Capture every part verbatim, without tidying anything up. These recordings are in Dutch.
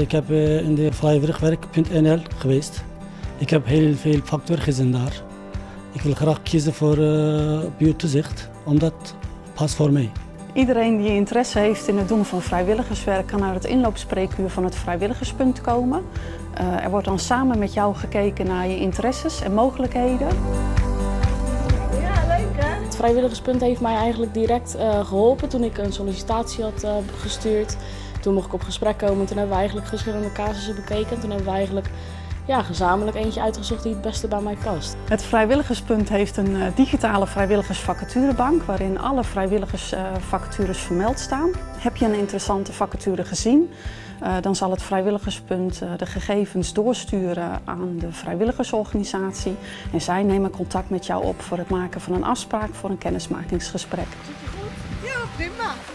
Ik heb in de vrijwilligerwerk punt n l geweest. Ik heb heel veel facturen gezien daar. Ik wil graag kiezen voor uh, buurttoezicht, omdat het past voor mij. Iedereen die interesse heeft in het doen van vrijwilligerswerk kan naar het inloopspreekuur van het vrijwilligerspunt komen. Uh, er wordt dan samen met jou gekeken naar je interesses en mogelijkheden. Ja, leuk hè? Het vrijwilligerspunt heeft mij eigenlijk direct uh, geholpen toen ik een sollicitatie had uh, gestuurd. Toen mocht ik op gesprek komen en toen hebben we eigenlijk verschillende casussen bekeken. Toen hebben we eigenlijk ja, gezamenlijk eentje uitgezocht die het beste bij mij past. Het vrijwilligerspunt heeft een digitale vrijwilligersvacaturebank waarin alle vrijwilligersvacatures vermeld staan. Heb je een interessante vacature gezien, dan zal het vrijwilligerspunt de gegevens doorsturen aan de vrijwilligersorganisatie. En zij nemen contact met jou op voor het maken van een afspraak voor een kennismakingsgesprek.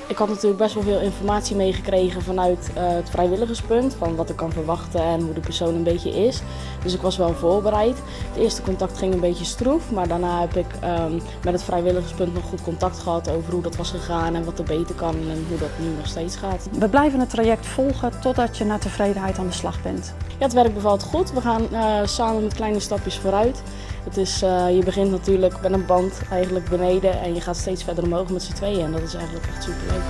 Ik had natuurlijk best wel veel informatie meegekregen vanuit uh, het vrijwilligerspunt, van wat ik kan verwachten en hoe de persoon een beetje is. Dus ik was wel voorbereid. Het eerste contact ging een beetje stroef, maar daarna heb ik um, met het vrijwilligerspunt nog goed contact gehad over hoe dat was gegaan en wat er beter kan en hoe dat nu nog steeds gaat. We blijven het traject volgen totdat je naar tevredenheid aan de slag bent. Ja, het werk bevalt goed. We gaan uh, samen met kleine stapjes vooruit. Het is, uh, je begint natuurlijk met een band eigenlijk beneden en je gaat steeds verder omhoog met z'n tweeën en dat is eigenlijk echt superleuk.